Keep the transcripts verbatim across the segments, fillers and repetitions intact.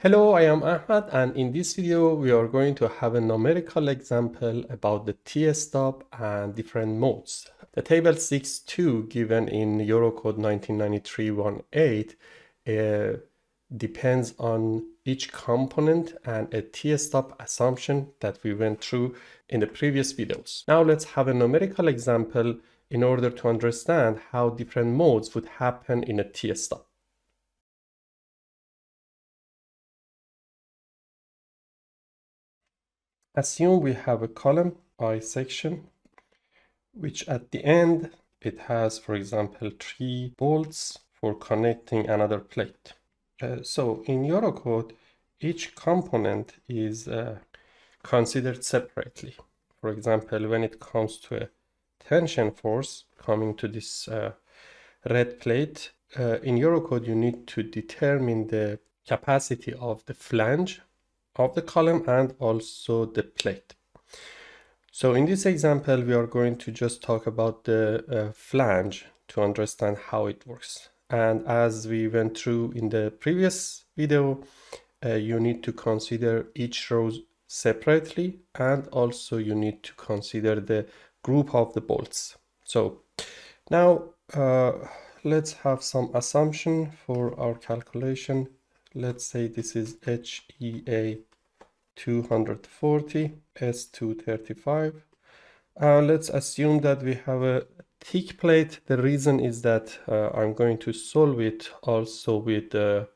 Hello, I am Ahmad, and in this video we are going to have a numerical example about the T-Stub and different modes. The table six point two given in Eurocode nineteen ninety-three dash one dash eight uh, depends on each component and a T-Stub assumption that we went through in the previous videos. Now let's have a numerical example in order to understand how different modes would happen in a T-Stub. Assume we have a column I section, which at the end, it has, for example, three bolts for connecting another plate. Uh, so in Eurocode, each component is uh, considered separately. For example, when it comes to a tension force coming to this uh, red plate, uh, in Eurocode, you need to determine the capacity of the flange of the column and also the plate. So in this example, we are going to just talk about the uh, flange to understand how it works. And as we went through in the previous video, uh, you need to consider each row separately, and also you need to consider the group of the bolts. So now uh, let's have some assumption for our calculation. Let's say this is H E A two forty, S two thirty-five. Uh, let's assume that we have a thick plate. The reason is that uh, I'm going to solve it also with the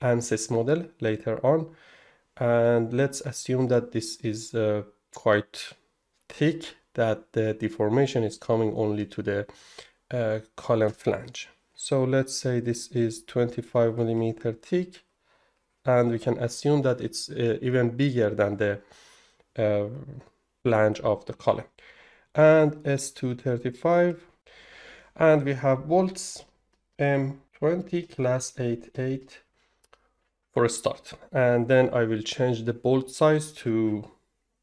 ANSYS model later on. And let's assume that this is uh, quite thick, that the deformation is coming only to the uh, column flange. So let's say this is twenty-five millimeter thick, and we can assume that it's uh, even bigger than the uh, flange of the column. And S two thirty-five, and we have bolts M twenty class eight eight for a start. And then I will change the bolt size to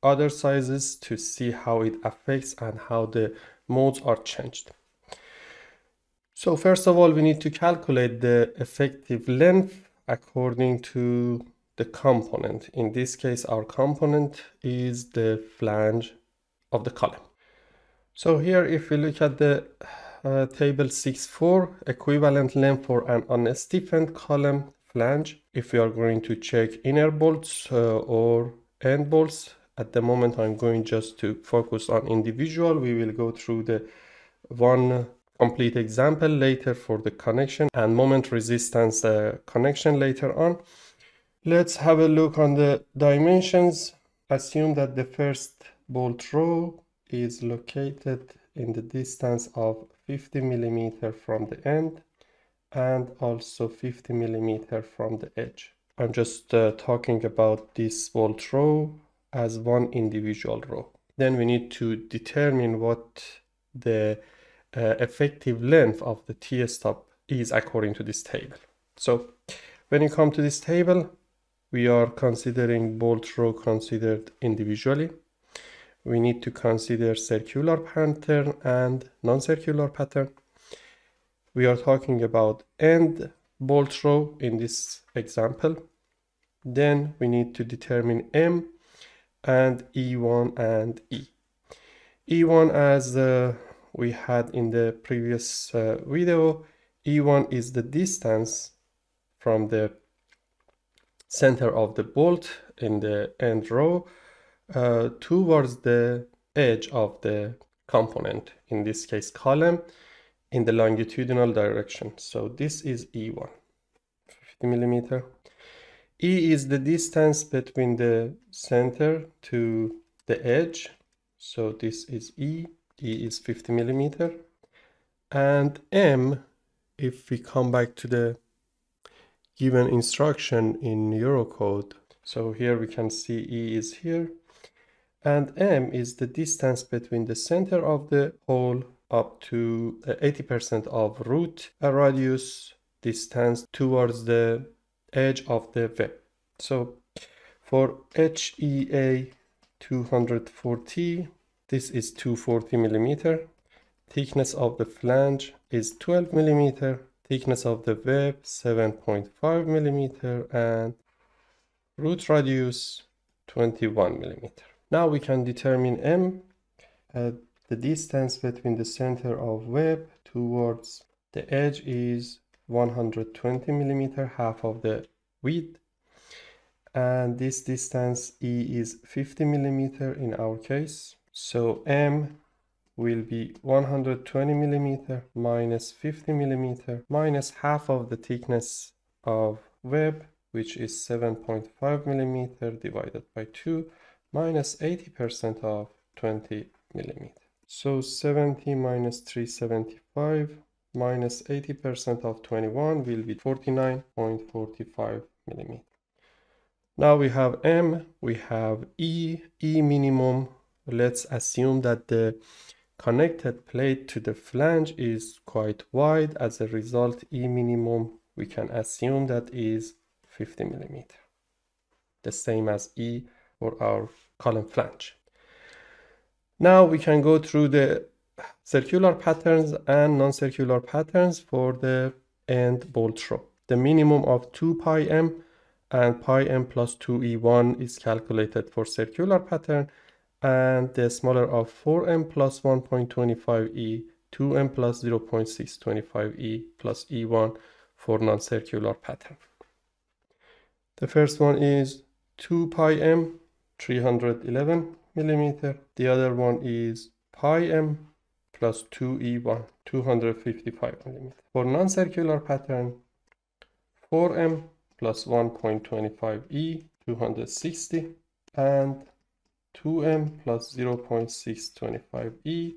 other sizes to see how it affects and how the modes are changed. So first of all, we need to calculate the effective length according to the component. In this case, our component is the flange of the column. So here, if we look at the uh, table six point four, equivalent length for an unstiffened column flange, if we are going to check inner bolts uh, or end bolts, at the moment I'm going just to focus on individual. We will go through the one complete example later for the connection and moment resistance uh, connection later on. Let's have a look on the dimensions. Assume that the first bolt row is located in the distance of fifty millimeter from the end and also fifty millimeter from the edge. I'm just uh, talking about this bolt row as one individual row. Then we need to determine what the Uh, effective length of the T-Stub is according to this table. So when you come to this table, we are considering bolt row considered individually. We need to consider circular pattern and non-circular pattern. We are talking about end bolt row in this example. Then we need to determine M and E one and E. E one, as the uh, we had in the previous uh, video, E one is the distance from the center of the bolt in the end row uh, towards the edge of the component, in this case column, in the longitudinal direction. So this is E one, fifty millimeter. E is the distance between the center to the edge. So this is E. E is fifty millimeter. And M, if we come back to the given instruction in Eurocode, so here we can see E is here, and M is the distance between the center of the hole up to eighty percent of root radius distance towards the edge of the web. So for H E A two forty, this is two hundred forty millimeter. Thickness of the flange is twelve millimeter. Thickness of the web seven point five millimeter, and root radius twenty-one millimeter. Now we can determine M, uh, the distance between the center of web towards the edge is one hundred twenty millimeter, half of the width, and this distance E is fifty millimeter in our case. So M will be one hundred twenty millimeter minus fifty millimeter minus half of the thickness of web, which is seven point five millimeter divided by two, minus eighty percent of twenty millimeter. So seventy minus three seventy-five minus eighty percent of twenty-one will be forty-nine point four five millimeter. Now we have M, we have E, E minimum. Let's assume that the connected plate to the flange is quite wide. As a result, E minimum, we can assume that is fifty millimeter. The same as E for our column flange. Now we can go through the circular patterns and non-circular patterns for the end bolt row. The minimum of two pi m and pi m plus two e one is calculated for circular pattern, and the smaller of four m plus one point two five e, two m plus zero point six two five e plus e one for non-circular pattern. The first one is two pi m, three hundred eleven millimeter. The other one is pi m plus two e one, two hundred fifty-five millimeter. For non-circular pattern, four m plus one point two five e, two hundred sixty, and two m plus zero point six two five e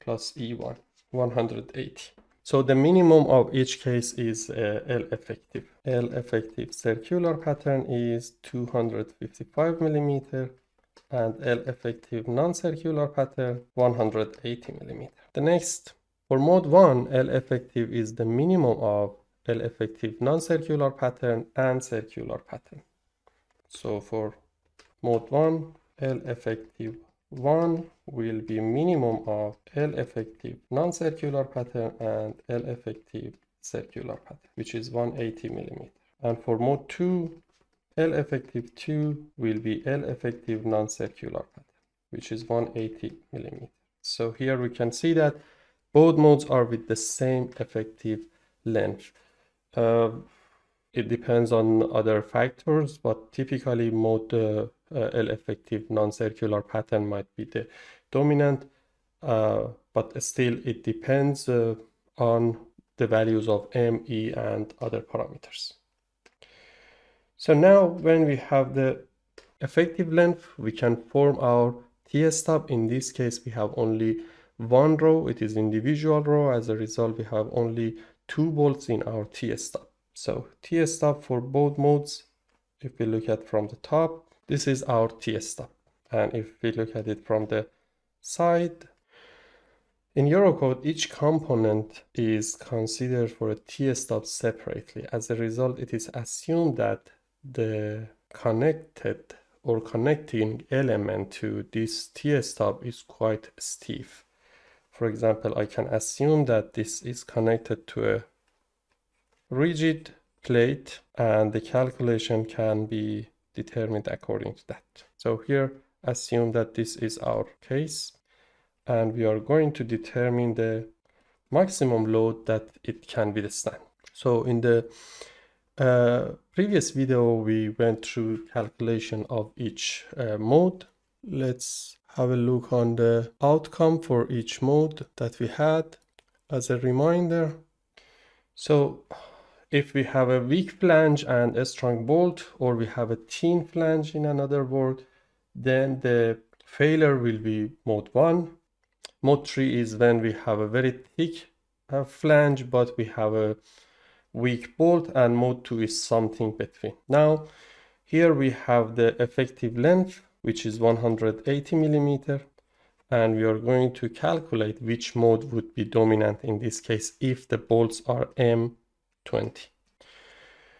plus e one, one hundred eighty. So the minimum of each case is uh, L effective. L effective circular pattern is two hundred fifty-five millimeter, and L effective non-circular pattern one hundred eighty millimeter. The next, for mode one, L effective is the minimum of L effective non-circular pattern and circular pattern. So for mode one, L effective one will be minimum of L effective non-circular pattern and L effective circular pattern, which is one hundred eighty millimeter. And for mode two, L effective two will be L effective non-circular pattern, which is one hundred eighty millimeter. So here we can see that both modes are with the same effective length. Uh, it depends on other factors, but typically mode uh, uh, L effective non-circular pattern might be the dominant, uh, but still it depends uh, on the values of M, E and other parameters. So now when we have the effective length, we can form our T-Stub. In this case, we have only one row, it is individual row. As a result, we have only two bolts in our T-Stub. So T-Stub for both modes, if we look at from the top, this is our T-Stub. And if we look at it from the side, in Eurocode, each component is considered for a T-Stub separately. As a result, it is assumed that the connected or connecting element to this T-Stub is quite stiff. For example, I can assume that this is connected to a rigid plate, and the calculation can be determined according to that. So here, assume that this is our case, and we are going to determine the maximum load that it can withstand. So in the uh, previous video, we went through calculation of each uh, mode. Let's have a look on the outcome for each mode that we had as a reminder. So if we have a weak flange and a strong bolt, or we have a thin flange in another word, then the failure will be mode one. Mode three is when we have a very thick uh, flange, but we have a weak bolt, and mode two is something between. Now, here we have the effective length, which is one hundred eighty millimeter, and we are going to calculate which mode would be dominant in this case if the bolts are M twenty.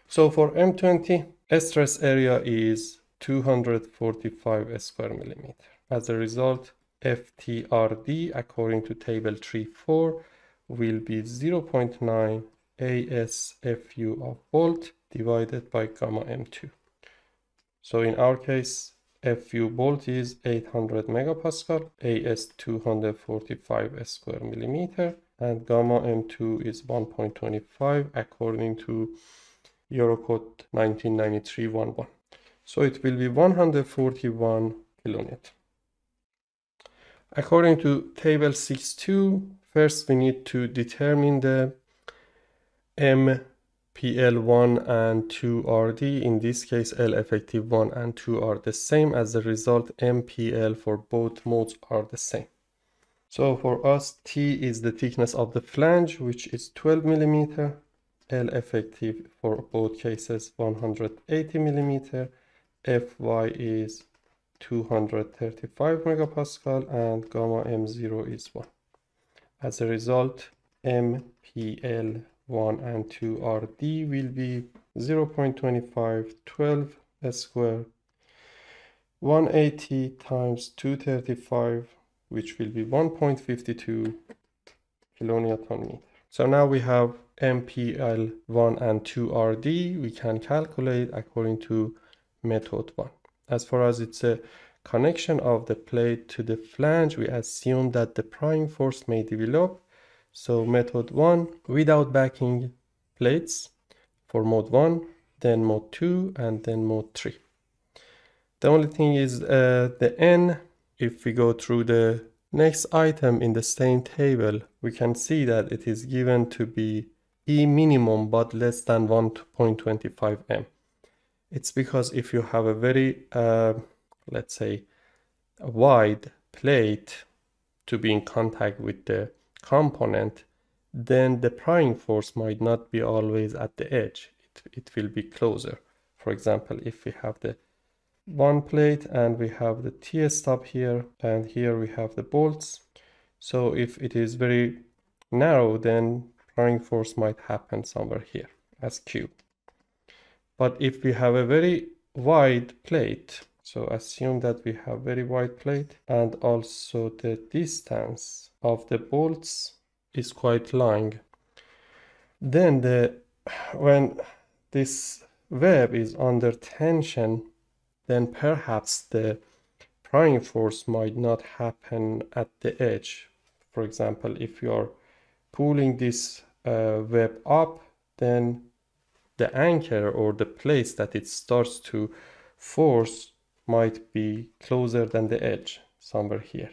So for M twenty, stress area is two hundred forty-five square millimeter. As a result, F T R D, according to table three point four, will be zero point nine A S F U of volt divided by gamma M two. So in our case, F U bolt is eight hundred megapascal, A is two hundred forty-five square millimeter, and gamma M two is one point two five according to Eurocode nineteen ninety-three dash one dash eight. So it will be one hundred forty-one kilonet. According to table six point two, first we need to determine the M P L one and two R D. In this case, L effective one and two are the same. As a result, M P L for both modes are the same. So for us, T is the thickness of the flange, which is twelve millimeter. L effective for both cases one hundred eighty millimeter. F Y is two hundred thirty-five megapascal and gamma M zero is one. As a result, M P L one and two R D will be zero point two five one two square one hundred eighty times two hundred thirty-five, which will be one point five two kilonewton meter. So now we have M P L one and two R D. We can calculate according to method one. As far as it's a connection of the plate to the flange, we assume that the prying force may develop. So method one, without backing plates for mode one, then mode two, and then mode three. The only thing is uh, the N. If we go through the next item in the same table, we can see that it is given to be E minimum but less than one point two five M. It's because if you have a very, uh, let's say, wide plate to be in contact with the component, then the prying force might not be always at the edge. It, it will be closer. For example, if we have the one plate and we have the T-stub here, and here we have the bolts, so if it is very narrow, then prying force might happen somewhere here as Q. But if we have a very wide plate, so assume that we have very wide plate, and also the distance of the bolts is quite long, then the when this web is under tension, then perhaps the prying force might not happen at the edge. For example, if you are pulling this uh, web up, then the anchor or the place that it starts to force might be closer than the edge, somewhere here.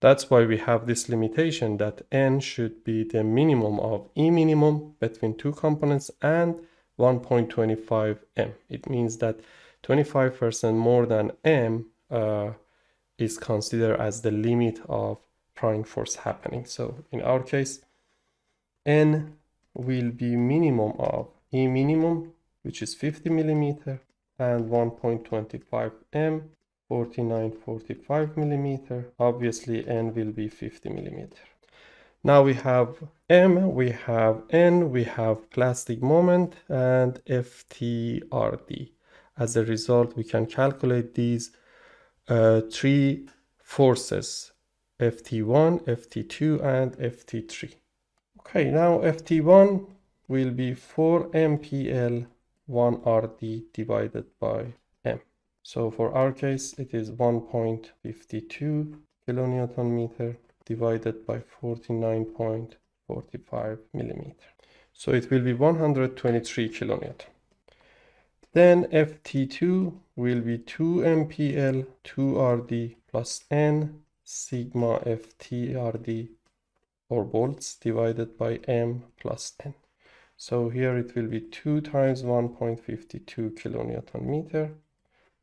That's why we have this limitation that N should be the minimum of E minimum between two components and one point two five M. It means that twenty-five percent more than M uh, is considered as the limit of prying force happening. So in our case, N will be minimum of E minimum, which is fifty millimeter, and one point two five M, forty-nine forty-five millimeter. Obviously N will be fifty millimeter. Now we have M, we have N, we have plastic moment, and F T R D. As a result, we can calculate these uh, three forces, F T one, F T two, and F T three. Okay, now F T one will be four M P L one R D divided by M. So for our case, it is one point five two kilonewton meter divided by forty-nine point four five millimeter. So it will be one hundred twenty-three kilonewton. Then F T two will be two M P L two R D plus N sigma F T R D or bolts divided by M plus N. So here it will be two times one point five two kilonewton meter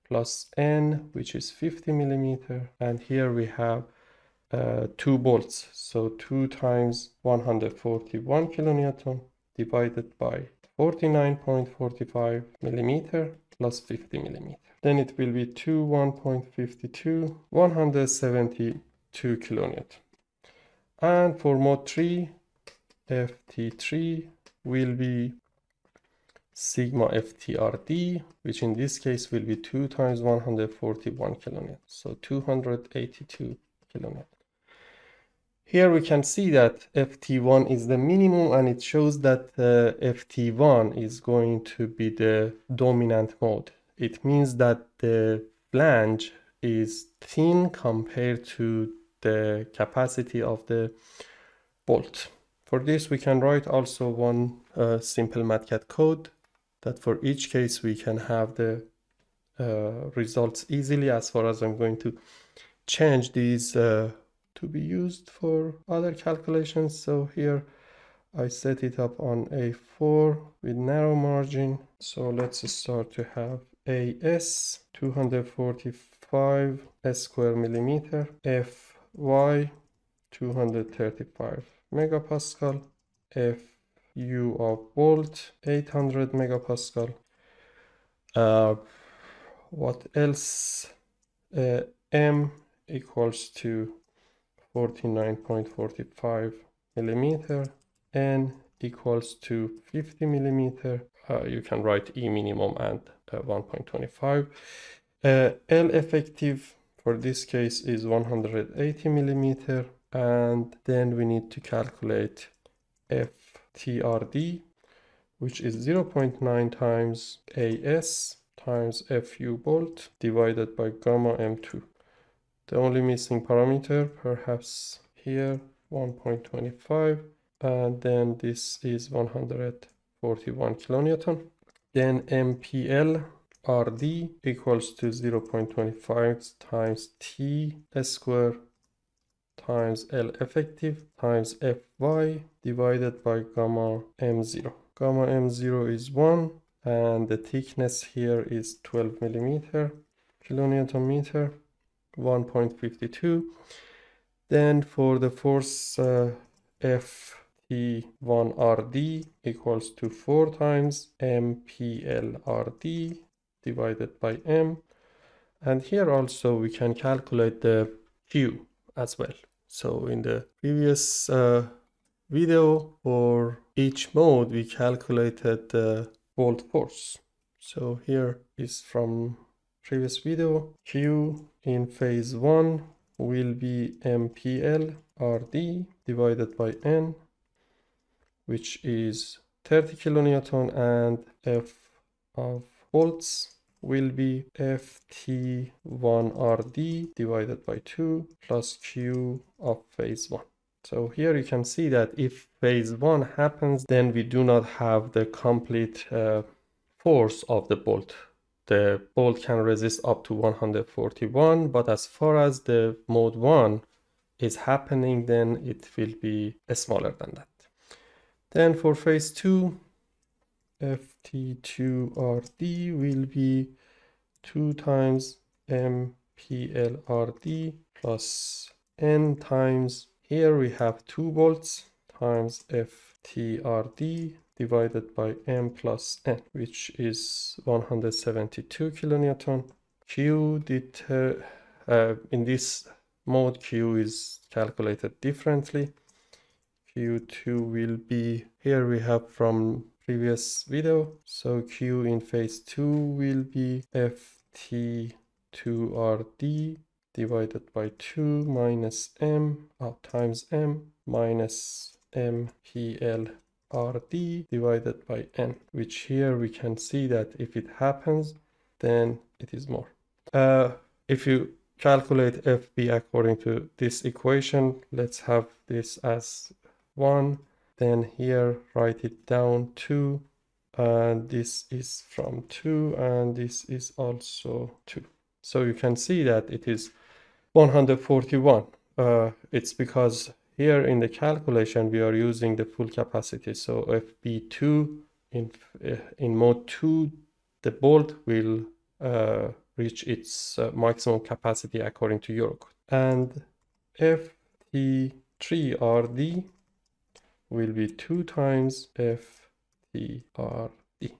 plus N, which is fifty millimeter, and here we have uh, two bolts, so two times one hundred forty-one kilonewton divided by forty-nine point four five millimeter plus fifty millimeter. Then it will be two one point five two, one hundred seventy-two kilonewton. And for mode three, F T three will be sigma F T R D, which in this case will be two times one hundred forty-one kilonewton, so two hundred eighty-two kilonewton. Here we can see that F T one is the minimum, and it shows that uh, F T one is going to be the dominant mode. it means that the flange is thin compared to the capacity of the bolt. For this, we can write also one uh, simple MATCAD code that for each case we can have the uh, results easily, as far as I'm going to change these uh, to be used for other calculations. So here I set it up on A four with narrow margin. So let's start to have A S two hundred forty-five square millimeter, F Y two hundred thirty-five megapascal, F U of bolt eight hundred megapascal. Uh, what else? Uh, M equals to forty-nine point four five millimeter, N equals to fifty millimeter. Uh, you can write E minimum and uh, one point two five. Uh, L effective for this case is one hundred eighty millimeter, and then we need to calculate F T R D, which is zero point nine times A S times F U bolt divided by gamma M two. The only missing parameter perhaps here one point two five, and then this is one hundred forty-one kilonewton. Then M P L R D equals to zero point two five times T square times L effective times F Y divided by gamma M zero. Gamma M zero is one, and the thickness here is twelve millimeter kilonewton meter, one point five two. Then for the force uh, F T one R D equals to four times M P L R D divided by M, and here also we can calculate the Q as well. So in the previous uh, video, for each mode we calculated the bolt force. So here is from previous video, Q in phase one will be M P L R D divided by N, which is thirty kilonewton, and F of volts will be F T one R D divided by two plus Q of phase one. So here you can see that if phase one happens, then we do not have the complete uh, force of the bolt. The bolt can resist up to one hundred forty-one, but as far as the mode one is happening, then it will be smaller than that. Then for phase two, F T two R D will be two times M P L R D plus N times, here we have two bolts, times F T R D divided by M plus N, which is one hundred seventy-two kilonewton. Q deter, uh, in this mode Q is calculated differently. Q two will be, here we have from previous video, so Q in phase two will be F T two R D divided by two minus M uh, times M minus M P L R D divided by N, which here we can see that if it happens, then it is more. Uh, if you calculate F B according to this equation, let's have this as one, then here write it down two, and this is from two, and this is also two. So you can see that it is one hundred forty-one. Uh, it's because here in the calculation we are using the full capacity. So F B two in in mode two, the bolt will uh, reach its uh, maximum capacity according to Eurocode, and F T three R D will be two times F T R D,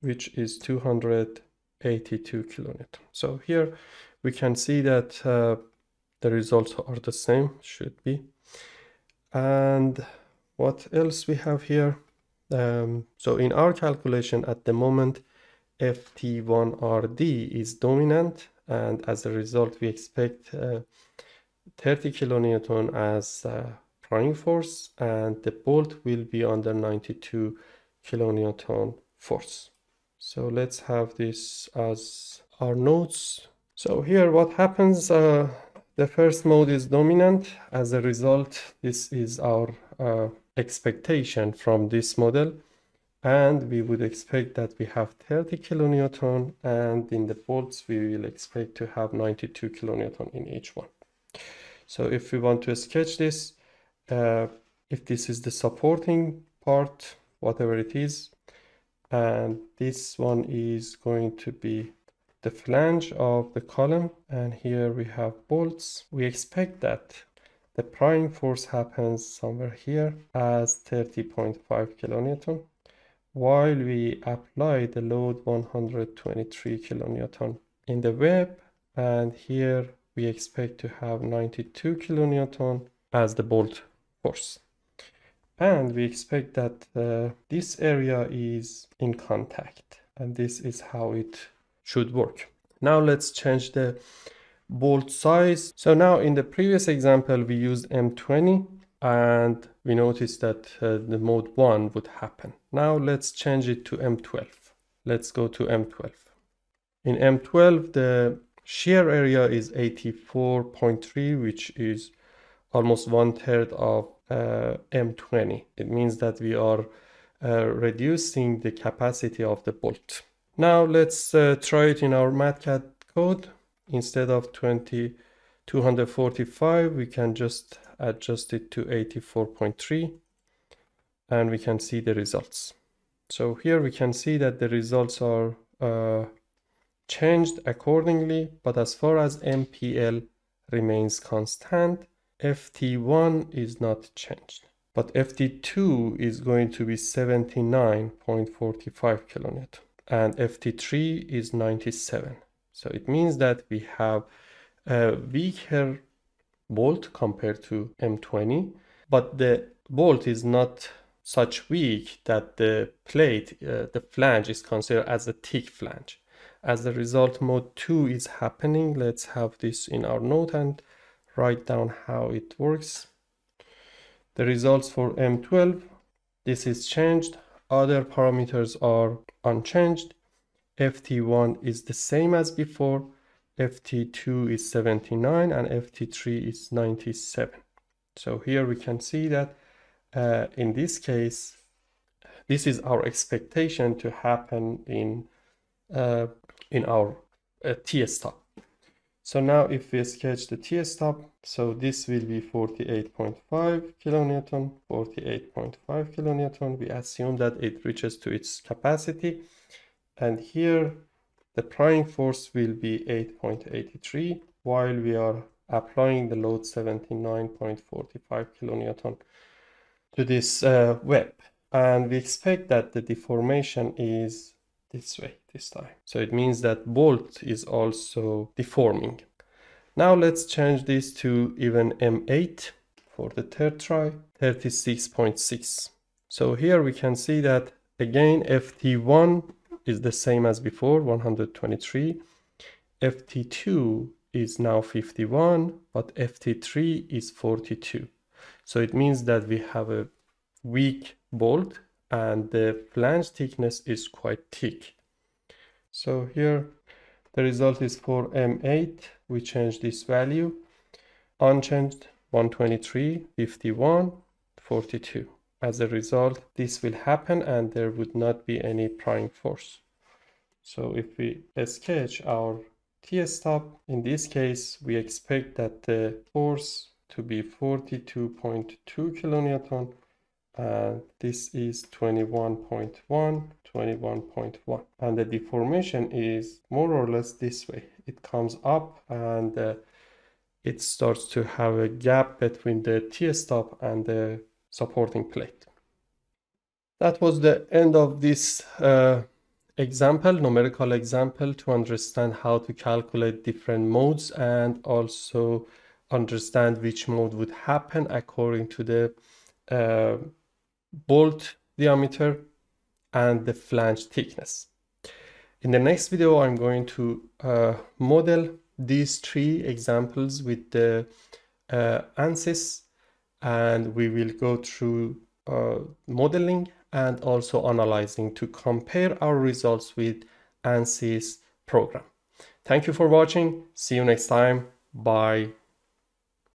which is two hundred eighty-two kilonewton. So here we can see that uh, the results are the same, should be. And what else we have here? Um, so in our calculation at the moment, F T one R D is dominant, and as a result we expect uh, thirty kilonewton as uh, prime force, and the bolt will be under ninety-two kilonewton force. So let's have this as our nodes. So here what happens, uh, the first mode is dominant. As a result, this is our uh, expectation from this model, and we would expect that we have thirty kilonewton, and in the volts we will expect to have ninety-two kilonewton in each one. So if we want to sketch this, uh, if this is the supporting part, whatever it is, and this one is going to be the flange of the column, and here we have bolts, we expect that the prying force happens somewhere here as thirty point five kilonewton, while we apply the load one hundred twenty-three kilonewton in the web, and here we expect to have ninety-two kilonewton as the bolt force. And we expect that uh, this area is in contact, and this is how it should work. Now let's change the bolt size. So now in the previous example we used M twenty, and we noticed that uh, the mode one would happen. Now let's change it to M twelve. Let's go to M twelve. In M twelve the shear area is eighty-four point three, which is almost one third of Uh, M twenty. It means that we are uh, reducing the capacity of the bolt. Now let's uh, try it in our MATLAB code. Instead of two thousand two hundred forty-five, we can just adjust it to eighty-four point three, and we can see the results. So here we can see that the results are uh, changed accordingly, but as far as M P L remains constant, F T one is not changed, but F T two is going to be seventy-nine point four five kilonewton, and F T three is ninety-seven. So it means that we have a weaker bolt compared to M twenty, but the bolt is not such weak that the plate, uh, the flange is considered as a thick flange. As a result, mode two is happening. Let's have this in our note and write down how it works. The results for M twelve, this is changed, other parameters are unchanged. F T one is the same as before, F T two is seventy-nine, and F T three is ninety-seven. So here we can see that uh, in this case, this is our expectation to happen in uh, in our uh, T-Stub. So now if we sketch the T-Stub, so this will be forty-eight point five kilonewton, forty-eight point five kilonewton. We assume that it reaches to its capacity. And here the prying force will be eight point eight three, while we are applying the load seventy-nine point four five kilonewton to this uh, web. And we expect that the deformation is this way this time. So it means that bolt is also deforming. Now let's change this to even M eight for the third try, thirty-six point six. So here we can see that again F T one is the same as before, one hundred twenty-three. F T two is now fifty-one, but F T three is forty-two. So it means that we have a weak bolt, and the flange thickness is quite thick. So here the result is for M eight, we change this value, unchanged one hundred twenty-three, fifty-one, forty-two. As a result, this will happen and there would not be any prying force. So if we sketch our T-Stub, in this case we expect that the force to be forty-two point two kilonewton, and this is twenty-one point one, twenty-one point one, and the deformation is more or less this way. It comes up and uh, it starts to have a gap between the T-Stub and the supporting plate. That was the end of this uh, example, numerical example, to understand how to calculate different modes and also understand which mode would happen according to the uh, bolt diameter and the flange thickness. In the next video, I'm going to uh, model these three examples with the uh, ANSYS, and we will go through uh, modeling and also analyzing to compare our results with ANSYS program. Thank you for watching. See you next time. Bye.